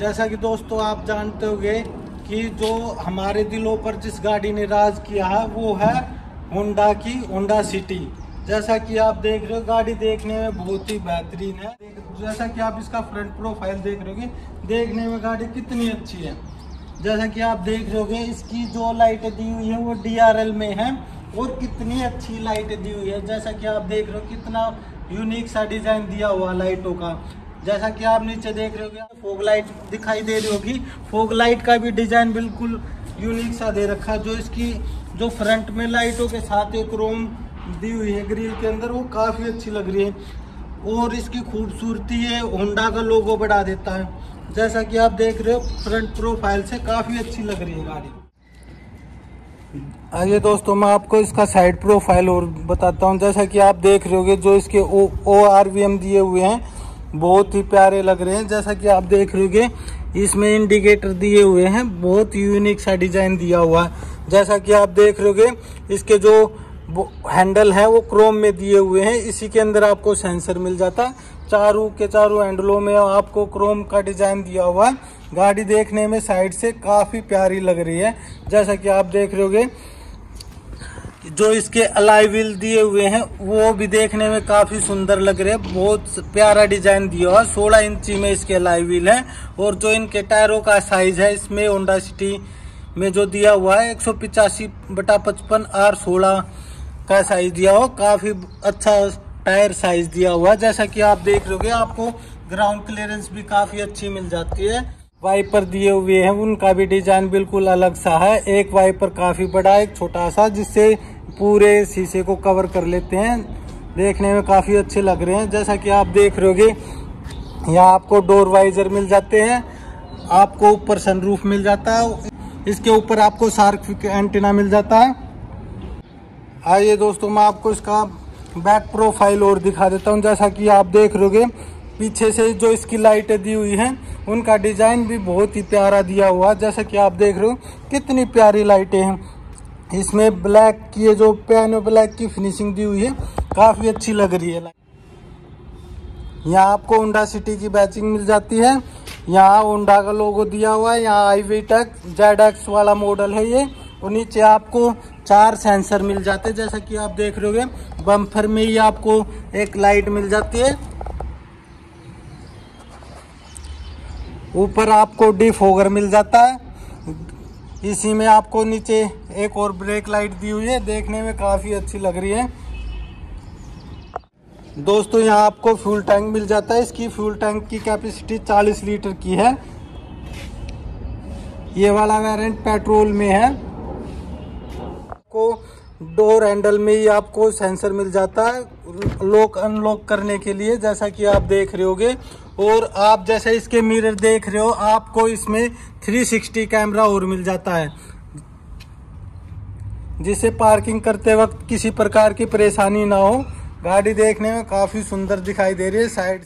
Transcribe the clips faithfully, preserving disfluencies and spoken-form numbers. जैसा कि दोस्तों आप जानते होंगे कि जो हमारे दिलों पर जिस गाड़ी ने राज किया है वो है होंडा की होंडा सिटी। जैसा कि आप देख रहे हो गाड़ी देखने में बहुत ही बेहतरीन है। जैसा कि आप इसका फ्रंट प्रोफाइल देख रहे होगे, देखने में गाड़ी कितनी अच्छी है। जैसा कि आप देख रहे होगे इसकी जो लाइटें दी हुई है वो डी आर एल में है और कितनी अच्छी लाइटें दी हुई है। जैसा कि आप देख रहे हो कितना यूनिक सा डिज़ाइन दिया हुआ लाइटों का। जैसा कि आप नीचे देख रहे होगे फॉग लाइट दिखाई दे रही होगी, फॉग लाइट का भी डिज़ाइन बिल्कुल यूनिक सा दे रखा है। जो इसकी जो फ्रंट में लाइटों के साथ एक क्रोम दी हुई है ग्रिल के अंदर, वो काफ़ी अच्छी लग रही है और इसकी खूबसूरती है होंडा का लोगो बढ़ा देता है। जैसा कि आप देख रहे हो फ्रंट प्रोफाइल से काफ़ी अच्छी लग रही है गाड़ी। आइए दोस्तों मैं आपको इसका साइड प्रोफाइल और बताता हूँ। जैसा कि आप देख रहे होगे जो इसके O O R V M दिए हुए हैं बहुत ही प्यारे लग रहे हैं। जैसा कि आप देख रहे होगे इसमें इंडिकेटर दिए हुए हैं, बहुत यूनिक सा डिज़ाइन दिया हुआ है। जैसा कि आप देख रहे होगे इसके जो हैंडल है वो क्रोम में दिए हुए हैं, इसी के अंदर आपको सेंसर मिल जाता है। चारों के चारों हैंडलों में आपको क्रोम का डिज़ाइन दिया हुआ है। गाड़ी देखने में साइड से काफ़ी प्यारी लग रही है। जैसा कि आप देख रहे होगे जो इसके अलाई व्हील दिए हुए हैं वो भी देखने में काफ़ी सुंदर लग रहे हैं, बहुत प्यारा डिज़ाइन दिया हुआ है। सोलह इंची में इसके अलाई व्हील है और जो इनके टायरों का साइज़ है इसमें होंडा सिटी में जो दिया हुआ है एक सौ पिचासी बटा पचपन आर सोलह का साइज दिया हुआ, काफ़ी अच्छा टायर साइज दिया हुआ। जैसा कि आप देख रहे होगे आपको ग्राउंड क्लियरेंस भी काफ़ी अच्छी मिल जाती है। वाइपर दिए हुए हैं उनका भी डिज़ाइन बिल्कुल अलग सा है, एक वाइपर काफ़ी बड़ा एक छोटा सा, जिससे पूरे शीशे को कवर कर लेते हैं। देखने में काफ़ी अच्छे लग रहे हैं। जैसा कि आप देख रहे होगे यहाँ आपको डोर वाइजर मिल जाते हैं, आपको ऊपर सनरूफ मिल जाता है, इसके ऊपर आपको शार्क एंटीना मिल जाता है। आइए दोस्तों मैं आपको इसका बैक प्रोफाइल और दिखा देता हूं। जैसा कि आप देख रहे हो पीछे से जो इसकी लाइटें दी हुई हैं उनका डिज़ाइन भी बहुत ही प्यारा दिया हुआ। जैसा कि आप देख रहे हो कितनी प्यारी लाइटें हैं, इसमें ब्लैक की जो पियानो ब्लैक की फिनिशिंग दी हुई है काफ़ी अच्छी लग रही है। यहाँ आपको होंडा सिटी की बैचिंग मिल जाती है, यहाँ होंडा का लोगो दिया हुआ है, यहाँ i VTEC Z X वाला मॉडल है ये, और नीचे आपको चार सेंसर मिल जाते हैं। जैसा कि आप देख रहे होगे बम्पर में ही आपको एक लाइट मिल जाती है, ऊपर आपको डिफोगर मिल जाता है, इसी में आपको नीचे एक और ब्रेक लाइट दी हुई है, देखने में काफ़ी अच्छी लग रही है। दोस्तों यहाँ आपको फ्यूल टैंक मिल जाता है, इसकी फ्यूल टैंक की कैपेसिटी चालीस लीटर की है। ये वाला वेरिएंट पेट्रोल में है। को डोर हैंडल में ही आपको सेंसर मिल जाता है लॉक अनलॉक करने के लिए, जैसा कि आप देख रहे होगे। और आप जैसे इसके मिरर देख रहे हो आपको इसमें थ्री सिक्सटी कैमरा और मिल जाता है, जिससे पार्किंग करते वक्त किसी प्रकार की परेशानी ना हो। गाड़ी देखने में काफ़ी सुंदर दिखाई दे रही है साइड।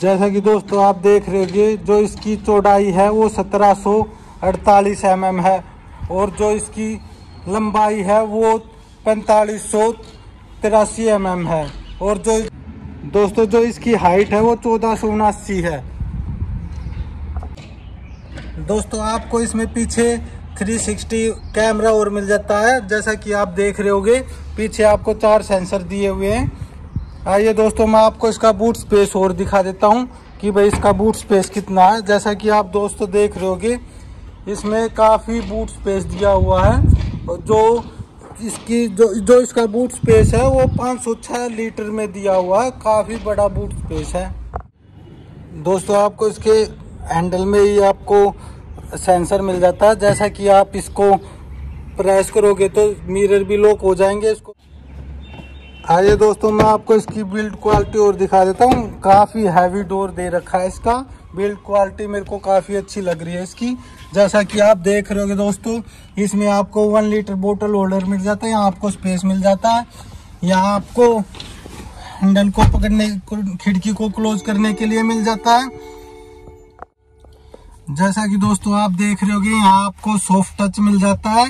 जैसा कि दोस्तों आप देख रहे होंगे जो इसकी चौड़ाई है वो सत्रह सौ अड़तालीस एम एम है और जो इसकी लंबाई है वो पैंतालीस सौ तिरासी एम एम है और जो दोस्तों जो इसकी हाइट है वो चौदह सौ उनासी है। दोस्तों आपको इसमें पीछे थ्री सिक्सटी कैमरा और मिल जाता है। जैसा कि आप देख रहे होंगे पीछे आपको चार सेंसर दिए हुए हैं। आइए दोस्तों मैं आपको इसका बूट स्पेस और दिखा देता हूं कि भाई इसका बूट स्पेस कितना है। जैसा कि आप दोस्तों देख रहे होगे इसमें काफ़ी बूट स्पेस दिया हुआ है। जो इसकी जो जो इसका बूट स्पेस है वो पाँच सौ छह लीटर में दिया हुआ है, काफ़ी बड़ा बूट स्पेस है। दोस्तों आपको इसके हैंडल में ही आपको सेंसर मिल जाता है, जैसा कि आप इसको प्रेस करोगे तो मिरर भी लॉक हो जाएंगे इसको। आइए दोस्तों मैं आपको इसकी बिल्ड क्वालिटी और दिखा देता हूँ। काफ़ी हैवी डोर दे रखा है, इसका बिल्ड क्वालिटी मेरे को काफ़ी अच्छी लग रही है इसकी। जैसा कि आप देख रहे होगे दोस्तों इसमें आपको वन लीटर बोतल होल्डर मिल जाता है, यहाँ आपको स्पेस मिल जाता है, यहाँ आपको हैंडल को पकड़ने खिड़की को क्लोज करने के लिए मिल जाता है। जैसा कि दोस्तों आप देख रहे होगे यहाँ आपको सॉफ्ट टच मिल जाता है,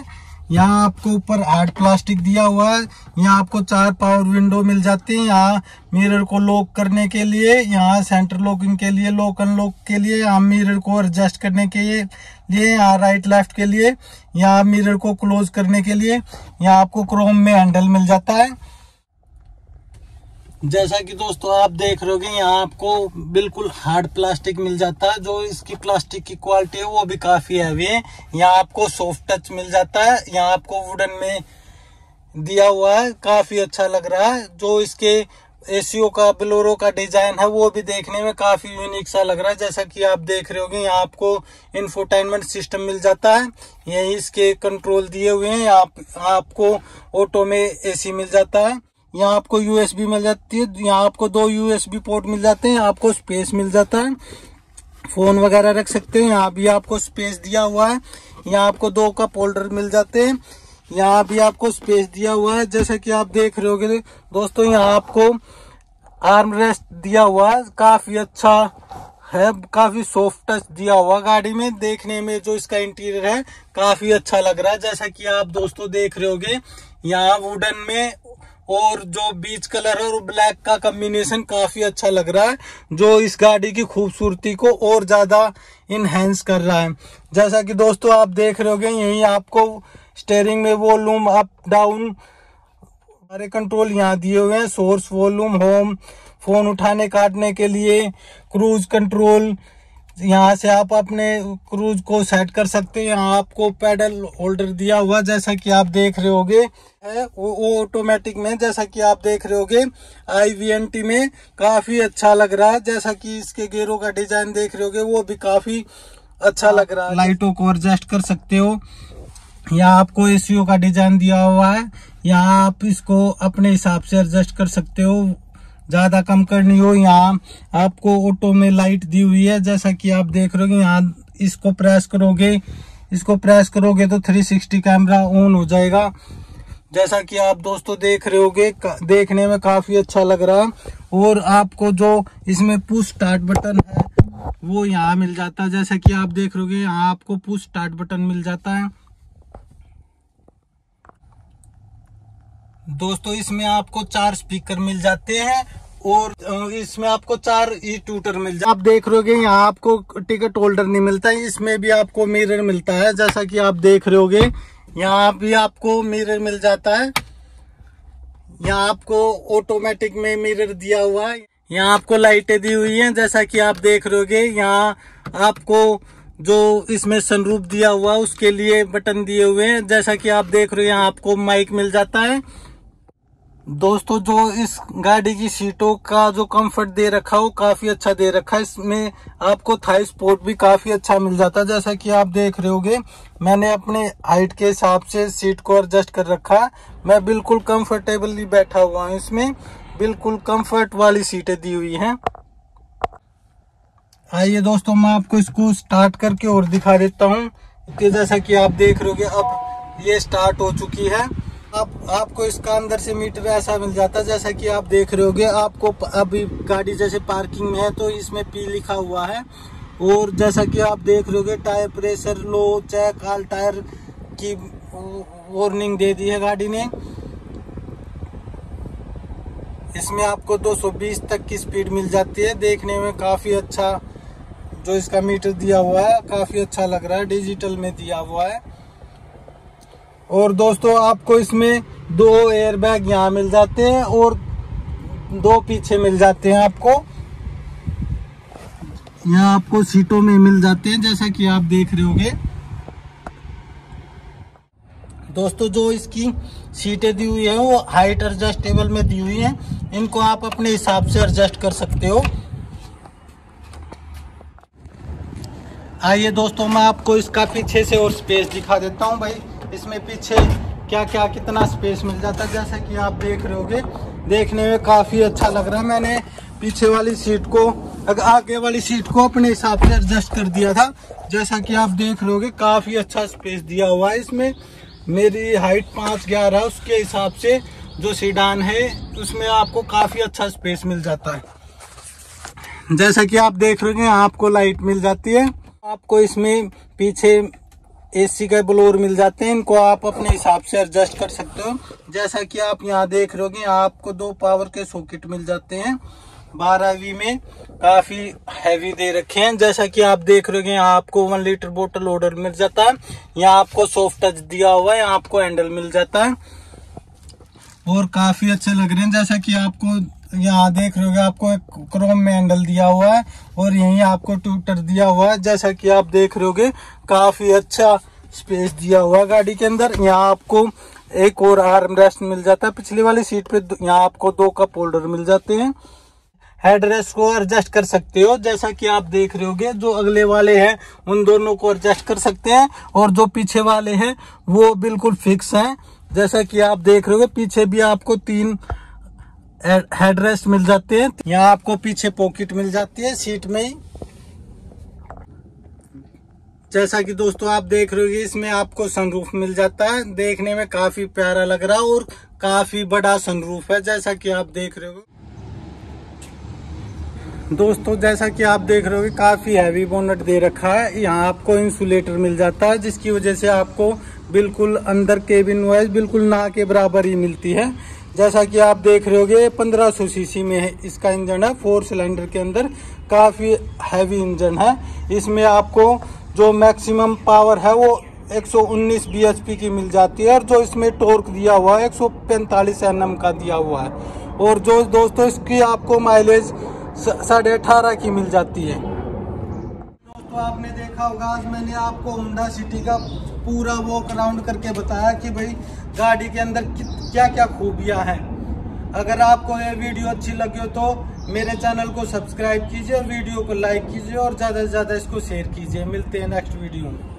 यहाँ आपको ऊपर हार्ड प्लास्टिक दिया हुआ है। यहाँ आपको चार पावर विंडो मिल जाती हैं। यहाँ मिरर को लॉक करने के लिए, यहाँ सेंटर लॉकिंग के लिए, लॉक अनलॉक के लिए, यहाँ मिरर को एडजस्ट करने के लिए, यहाँ राइट लेफ्ट के लिए, यहाँ मिरर को क्लोज करने के लिए। यहाँ आपको क्रोम में हैंडल मिल जाता है। जैसा कि दोस्तों आप देख रहे होगे, यहाँ आपको बिल्कुल हार्ड प्लास्टिक मिल जाता है। जो इसकी प्लास्टिक की क्वालिटी है वो भी काफ़ी हैवी है। यहाँ आपको सॉफ्ट टच मिल जाता है। यहाँ आपको वुडन में दिया हुआ है, काफ़ी अच्छा लग रहा है। जो इसके एसीओ का, बोलेरो का डिज़ाइन है वो भी देखने में काफ़ी यूनिक सा लग रहा है। जैसा कि आप देख रहे होगे, यहाँ आपको इंफोटेनमेंट सिस्टम मिल जाता है। यहीं इसके कंट्रोल दिए हुए हैं। आप, आपको ऑटो में एसी मिल जाता है। यहाँ आपको यूएसबी मिल जाती है। यहाँ आपको दो यूएसबी पोर्ट मिल जाते हैं। आपको स्पेस मिल जाता है, फ़ोन वगैरह रख सकते हैं। यहाँ भी आपको स्पेस दिया हुआ है। यहाँ आपको दो कप होल्डर मिल जाते हैं। यहाँ भी आपको स्पेस दिया हुआ है। जैसा कि आप देख रहे होगे दोस्तों, यहाँ आपको आर्मरेस्ट दिया हुआ है। काफ़ी अच्छा है, काफ़ी सॉफ्ट टच दिया हुआ गाड़ी में। देखने में जो इसका इंटीरियर है काफ़ी अच्छा लग रहा है। जैसा कि आप दोस्तों देख रहे होगे, यहाँ वुडन में और जो बीच कलर और ब्लैक का कॉम्बिनेशन काफ़ी अच्छा लग रहा है, जो इस गाड़ी की खूबसूरती को और ज़्यादा इन्हेंस कर रहा है। जैसा कि दोस्तों आप देख रहे होगे, यहीं आपको स्टेयरिंग में वॉल्यूम अप डाउन सारे कंट्रोल यहाँ दिए हुए हैं। सोर्स, वॉल्यूम, होम, फ़ोन उठाने काटने के लिए, क्रूज कंट्रोल। यहाँ से आप अपने क्रूज को सेट कर सकते हैं। यहाँ आपको पैडल होल्डर दिया हुआ, जैसा कि आप देख रहे होगे, है वो ऑटोमेटिक में। जैसा कि आप देख रहे होगे, आई वी एन टी में काफ़ी अच्छा लग रहा है। जैसा कि इसके गेयरों का डिज़ाइन देख रहे होगे, वो भी काफ़ी अच्छा लग रहा है। लाइटों को एडजस्ट कर सकते हो। यहाँ आपको ए सी ओ का डिज़ाइन दिया हुआ है। यहाँ आप इसको अपने हिसाब से एडजस्ट कर सकते हो, ज़्यादा कम करनी हो। यहाँ आपको ऑटो में लाइट दी हुई है। जैसा कि आप देख रहे हो, यहाँ इसको प्रेस करोगे, इसको प्रेस करोगे तो थ्री सिक्सटी कैमरा ऑन हो जाएगा। जैसा कि आप दोस्तों देख रहे होगे, देखने में काफ़ी अच्छा लग रहा है। और आपको जो इसमें पुश स्टार्ट बटन है वो यहाँ मिल जाता है। जैसा कि आप देख रहे होगे, यहाँ आपको पुश स्टार्ट बटन मिल जाता है। दोस्तों इसमें आपको चार स्पीकर मिल जाते हैं और इसमें आपको चार ई टूटर मिल जाते हैं। आप देख रहे होगे, यहाँ आपको टिकट होल्डर नहीं मिलता है। इसमें भी आपको मिरर मिलता है। जैसा कि आप देख रहे होगे, यहाँ भी आपको मिरर मिल जाता है। यहाँ आपको ऑटोमेटिक में मिरर दिया हुआ है। यहाँ आपको लाइटें दी हुई हैं। जैसा कि आप देख रहे होगे, यहाँ आपको जो इसमें सनरूफ दिया हुआ उसके लिए बटन दिए हुए हैं। जैसा कि आप देख रहे हो, यहाँ आपको माइक मिल जाता है। दोस्तों जो इस गाड़ी की सीटों का जो कंफर्ट दे रखा हो काफ़ी अच्छा दे रखा है। इसमें आपको थाई सपोर्ट भी काफ़ी अच्छा मिल जाता है। जैसा कि आप देख रहे होगे, मैंने अपने हाइट के हिसाब से सीट को एडजस्ट कर रखा है। मैं बिल्कुल कंफर्टेबली बैठा हुआ हूँ। इसमें बिल्कुल कंफर्ट वाली सीटें दी हुई हैं। आइए दोस्तों, मैं आपको इसको स्टार्ट करके और दिखा देता हूँ। तो जैसा कि आप देख रहे होगे, अब ये स्टार्ट हो चुकी है। अब आपको इसका अंदर से मीटर ऐसा मिल जाता है। जैसा कि आप देख रहे होगे, आपको अभी गाड़ी जैसे पार्किंग में है तो इसमें पी लिखा हुआ है। और जैसा कि आप देख रहे होगे, tyre pressure low, check all tyre की वार्निंग दे दी है गाड़ी ने। इसमें आपको दो सौ बीस तक की स्पीड मिल जाती है। देखने में काफ़ी अच्छा, जो इसका मीटर दिया हुआ है काफ़ी अच्छा लग रहा है, डिजिटल में दिया हुआ है। और दोस्तों आपको इसमें दो एयरबैग यहाँ मिल जाते हैं और दो पीछे मिल जाते हैं। आपको यहाँ आपको सीटों में मिल जाते हैं। जैसा कि आप देख रहे होगे दोस्तों, जो इसकी सीटें दी हुई हैं वो हाइट एडजस्टेबल में दी हुई हैं। इनको आप अपने हिसाब से एडजस्ट कर सकते हो। आइए दोस्तों, मैं आपको इसका पीछे से और स्पेस दिखा देता हूँ। भाई इसमें पीछे क्या क्या कितना स्पेस मिल जाता है। जैसा कि आप देख रहे होगे, देखने में काफ़ी अच्छा लग रहा है। मैंने पीछे वाली सीट को, आगे वाली सीट को अपने हिसाब से एडजस्ट कर दिया था। जैसा कि आप देख रहे होगे, काफ़ी अच्छा स्पेस दिया हुआ है। इसमें मेरी हाइट पाँच ग्यारह उसके हिसाब से जो सीडान है उसमें आपको काफ़ी अच्छा स्पेस मिल जाता है। जैसा कि आप देख रहे हैं, आपको लाइट मिल जाती है। आपको इसमें पीछे एसी का ब्लोअर मिल जाते हैं, इनको आप अपने हिसाब से एडजस्ट कर सकते हो। जैसा कि आप यहाँ देख रहे हो, आपको दो पावर के सॉकेट मिल जाते हैं, बारहवीं में काफी हैवी दे रखे हैं। जैसा कि आप देख रहे हो, यहाँ आपको वन लीटर बोतल ऑर्डर मिल जाता है, यहाँ आपको सॉफ्ट टच दिया हुआ है, यहाँ आपको हैंडल मिल जाता है और काफी अच्छे लग रहे हैं। जैसा कि आपको यहाँ देख रहे हो, आपको एक क्रोम में हैंडल दिया हुआ है और यहीं आपको ट्यूटर दिया हुआ है। जैसा कि आप देख रहे हो, काफी अच्छा स्पेस दिया हुआ है गाड़ी के अंदर। यहाँ आपको एक और आर्म रेस्ट मिल जाता है, पिछली वाली सीट पे यहाँ आपको दो कप होल्डर मिल जाते हैं। हेडरेस्ट को एडजस्ट कर सकते हो, जैसा कि आप देख रहे होगे, जो अगले वाले हैं उन दोनों को एडजस्ट कर सकते हैं और जो पीछे वाले हैं वो बिल्कुल फिक्स हैं। जैसा कि आप देख रहे होगे, पीछे भी आपको तीन हेडरेस्ट मिल जाते हैं, यहाँ आपको पीछे पॉकेट मिल जाती है सीट में ही। जैसा कि दोस्तों आप देख रहे होगे, इसमें आपको सनरूफ मिल जाता है, देखने में काफी प्यारा लग रहा है और काफी बड़ा सनरूफ है। जैसा कि आप देख रहे हो दोस्तों, जैसा कि आप देख रहे हो, काफ़ी हैवी बोनट दे रखा है, यहाँ आपको इंसुलेटर मिल जाता है, जिसकी वजह से आपको बिल्कुल अंदर केबिन नॉइज़ बिल्कुल ना के बराबर ही मिलती है। जैसा कि आप देख रहे होगे, पंद्रह सौ सीसी में है इसका इंजन है, फोर सिलेंडर के अंदर काफ़ी हैवी इंजन है। इसमें आपको जो मैक्सिमम पावर है वो एक सौ उन्नीस बीएचपी की मिल जाती है और जो इसमें टॉर्क दिया हुआ है एक सौ पैंतालीस एनएम का दिया हुआ है और जो दोस्तों इसकी आपको माइलेज साढ़े अठारह की मिल जाती है। दोस्तों आपने देखा होगा, आज मैंने आपको होंडा सिटी का पूरा वॉक अराउंड करके बताया कि भाई गाड़ी के अंदर क्या क्या खूबियां हैं। अगर आपको ये वीडियो अच्छी लगी हो तो मेरे चैनल को सब्सक्राइब कीजिए और वीडियो को लाइक कीजिए और ज़्यादा से ज़्यादा इसको शेयर कीजिए। मिलते हैं नेक्स्ट वीडियो में।